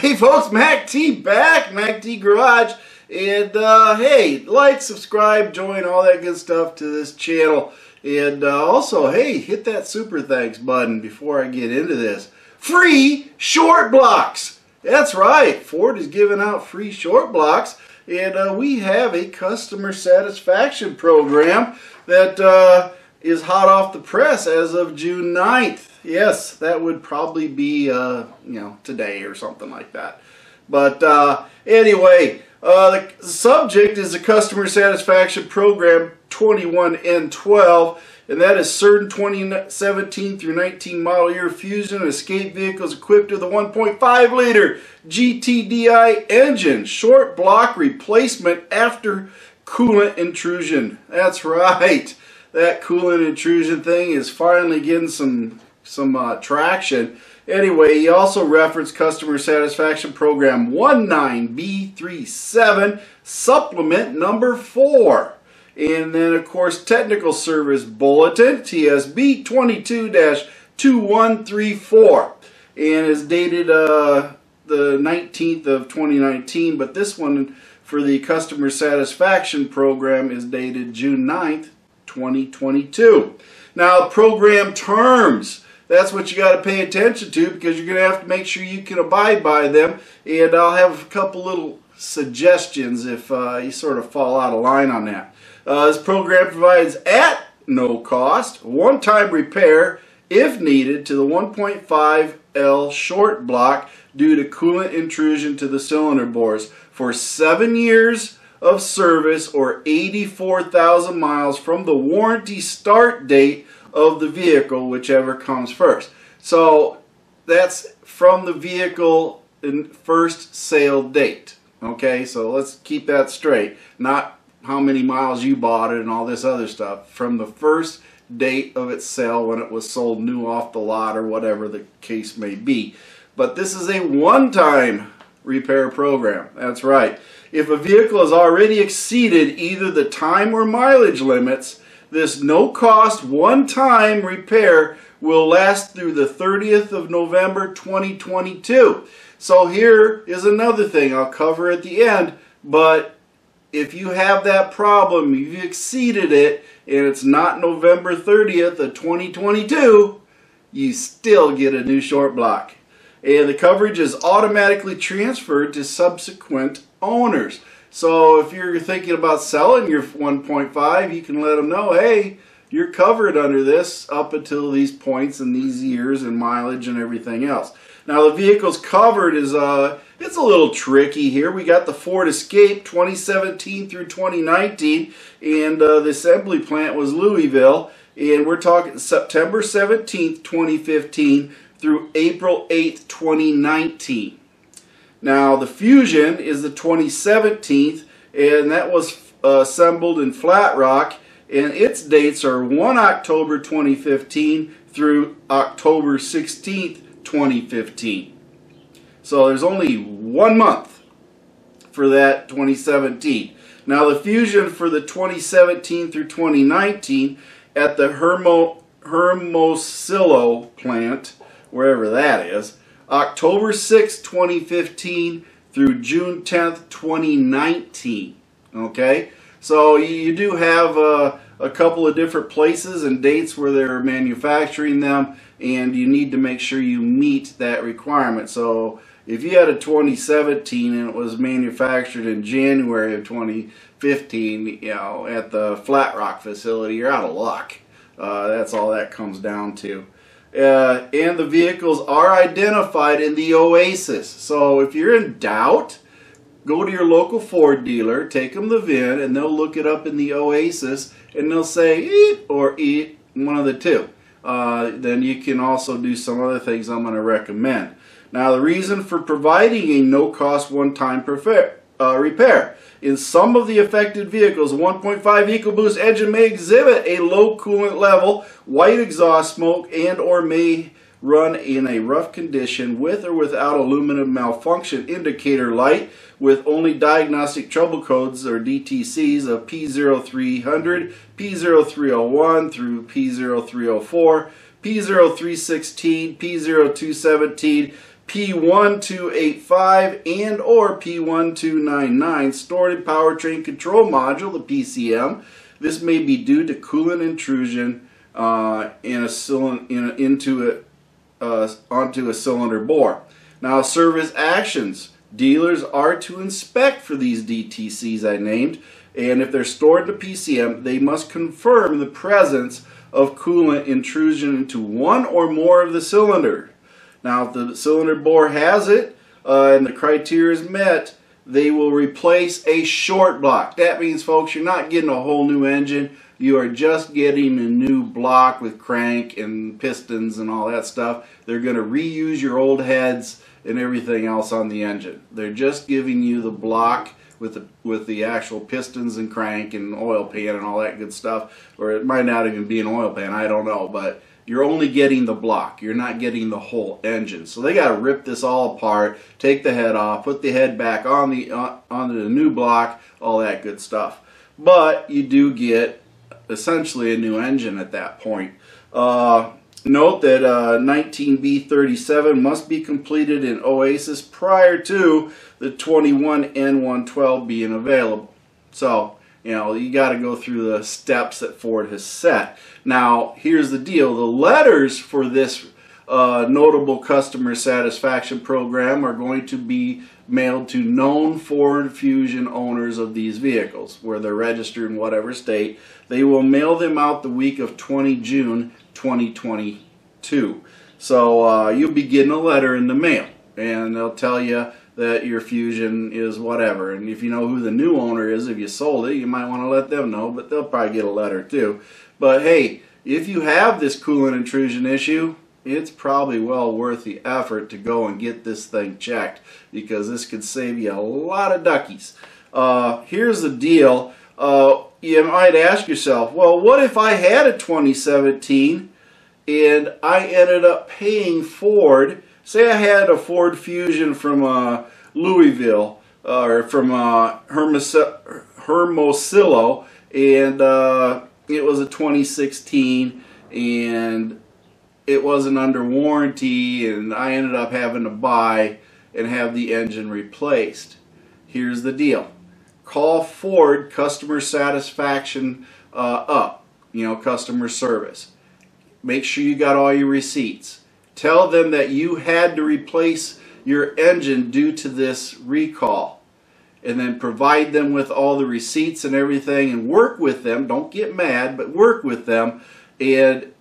Hey folks, Mac T back, Mac T Garage, and hey, like, subscribe, join, all that good stuff to this channel, and also, hey, hit that super thanks button before I get into this. Free short blocks! That's right, Ford is giving out free short blocks, and we have a customer satisfaction program that is hot off the press as of June 9th. Yes, that would probably be, you know, today or something like that. But anyway, the subject is the Customer Satisfaction Program 21N12, and that is CERN 2017 through 19 model year Fusion and Escape vehicles equipped with a 1.5 liter GTDI engine, short block replacement after coolant intrusion. That's right. That coolant intrusion thing is finally getting some traction. Anyway, he also referenced Customer Satisfaction Program 19B37, Supplement Number 4. And then, of course, Technical Service Bulletin, TSB 22-2134. And is dated the 19th of 2019, but this one for the Customer Satisfaction Program is dated June 9th, 2022. Now, program terms. That's what you got to pay attention to, because you're going to have to make sure you can abide by them. And I'll have a couple little suggestions if you sort of fall out of line on that. This program provides at no cost one-time repair if needed to the 1.5L short block due to coolant intrusion to the cylinder bores for 7 years of service or 84,000 miles from the warranty start date of the vehicle, whichever comes first. So that's from the vehicle in first sale date. Okay, so let's keep that straight. Not how many miles you bought it and all this other stuff. From the first date of its sale when it was sold new off the lot or whatever the case may be. But this is a one-time repair program. That's right. If a vehicle has already exceeded either the time or mileage limits, this no-cost, one-time repair will last through the 30th of November 2022. So here is another thing I'll cover at the end, but if you have that problem, you've exceeded it, and it's not November 30th of 2022, you still get a new short block. And the coverage is automatically transferred to subsequent owners. So if you're thinking about selling your 1.5, you can let them know, hey, you're covered under this up until these points and these years and mileage and everything else. Now the vehicle's covered is it's a little tricky here. We got the Ford Escape 2017 through 2019, and the assembly plant was Louisville, and we're talking September 17th, 2015 through April 8th, 2019. Now the Fusion is the 2017th, and that was assembled in Flat Rock, and its dates are 1 October 2015 through October 16th, 2015. So there's only 1 month for that 2017. Now the Fusion for the 2017 through 2019 at the Hermosillo plant, wherever that is, October 6, 2015 through June 10th, 2019. Okay, so you do have a couple of different places and dates where they're manufacturing them, and you need to make sure you meet that requirement. So if you had a 2017 and it was manufactured in January of 2015, you know, at the Flat Rock facility, you're out of luck. That's all that comes down to. And the vehicles are identified in the Oasis. So if you're in doubt, go to your local Ford dealer, take them the VIN, and they'll look it up in the Oasis, and they'll say eat or eat, one of the two. Then you can also do some other things I'm going to recommend. Now the reason for providing a no-cost one-time repair. In some of the affected vehicles, 1.5 EcoBoost engine may exhibit a low coolant level, white exhaust smoke, and or may run in a rough condition with or without aluminum malfunction indicator light, with only diagnostic trouble codes or DTCs of P0300, P0301 through P0304, P0316, P0217, P1285 and or P1299 stored in powertrain control module, the PCM. This may be due to coolant intrusion onto a cylinder bore. Now, service actions. Dealers are to inspect for these DTCs I named, and if they're stored in the PCM, they must confirm the presence of coolant intrusion into one or more of the cylinder. Now, if the cylinder bore has it and the criteria is met, they will replace a short block. That means, folks, you're not getting a whole new engine. You are just getting a new block with crank and pistons and all that stuff. They're going to reuse your old heads and everything else on the engine. They're just giving you the block with the actual pistons and crank and oil pan and all that good stuff. Or it might not even be an oil pan, I don't know, but you're only getting the block. You're not getting the whole engine. So they got to rip this all apart, take the head off, put the head back on the onto the new block, all that good stuff. But you do get essentially a new engine at that point. Note that 19B37 must be completed in Oasis prior to the 21N12 being available. So, you know, you got to go through the steps that Ford has set. Now, here's the deal. The letters for this notable customer satisfaction program are going to be mailed to known Ford Fusion owners of these vehicles, where they're registered in whatever state. They will mail them out the week of 20 June 2022. So you'll be getting a letter in the mail, and they'll tell you that your Fusion is whatever. And if you know who the new owner is, if you sold it, you might want to let them know, but they'll probably get a letter too. But hey, if you have this coolant intrusion issue, it's probably well worth the effort to go and get this thing checked, because this could save you a lot of duckies. Here's the deal. You might ask yourself, well, what if I had a 2017 and I ended up paying Ford? Say I had a Ford Fusion from Louisville or from Hermosillo, and it was a 2016 and it wasn't under warranty, and I ended up having to buy and have the engine replaced. Here's the deal. Call Ford Customer Satisfaction up, you know, customer service. Make sure you got all your receipts. Tell them that you had to replace your engine due to this recall, and then provide them with all the receipts and everything, and work with them. Don't get mad, but work with them. And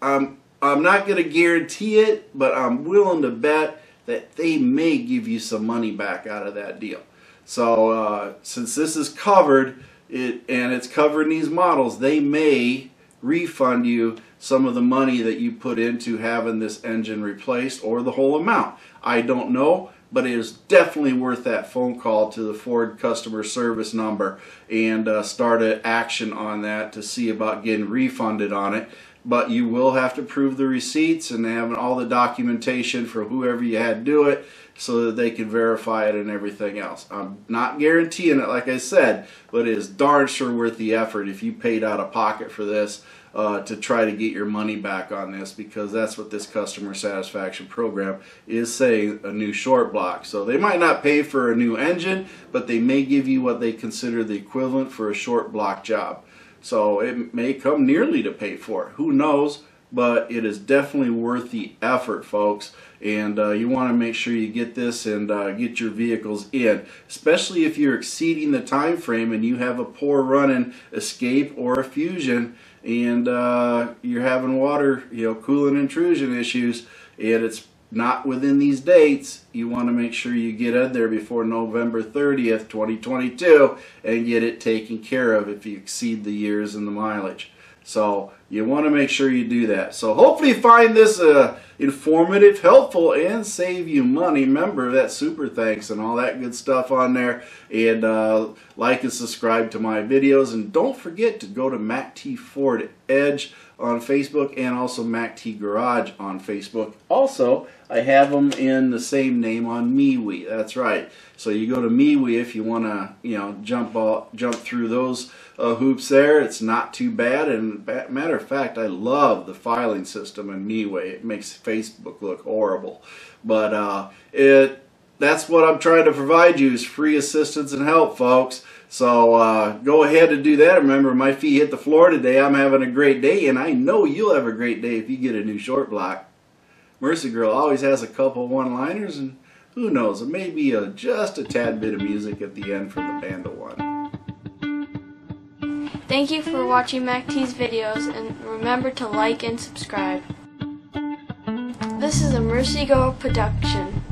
I'm not going to guarantee it, but I'm willing to bet that they may give you some money back out of that deal. So since this is covered, and it's covered in these models, they may refund you some of the money that you put into having this engine replaced, or the whole amount. I don't know, but it is definitely worth that phone call to the Ford customer service number and start an action on that to see about getting refunded on it. But you will have to prove the receipts and having all the documentation for whoever you had do it, so that they can verify it and everything else. I'm not guaranteeing it, like I said, but it is darn sure worth the effort if you paid out of pocket for this to try to get your money back on this, because that's what this customer satisfaction program is saying, a new short block. So they might not pay for a new engine, but they may give you what they consider the equivalent for a short block job. So it may come nearly to pay for it. Who knows? But it is definitely worth the effort, folks. And you want to make sure you get this and get your vehicles in, especially if you're exceeding the time frame and you have a poor running Escape or a Fusion, and you're having water, you know, coolant intrusion issues, and it's not within these dates. You want to make sure you get in there before November 30th, 2022, and get it taken care of if you exceed the years and the mileage. So you want to make sure you do that. So hopefully you find this informative, helpful, and save you money. Remember that super thanks and all that good stuff on there. And like and subscribe to my videos. And don't forget to go to Mac T Ford Edge on Facebook, and also Mac T Garage on Facebook. Also, I have them in the same name on MeWe. That's right. So you go to MeWe if you want to, jump through those hoops there. It's not too bad. And matter of fact, I love the filing system in MeWe. It makes Facebook look horrible, but that's what I'm trying to provide you, is free assistance and help, folks. So go ahead and do that. Remember, my feet hit the floor today. I'm having a great day, and I know you'll have a great day if you get a new short block. Mercy Girl always has a couple one-liners, and who knows, it may be just a tad bit of music at the end from the band of one. Thank you for watching Mac T's videos, and remember to like and subscribe. This is a Mercy Girl production.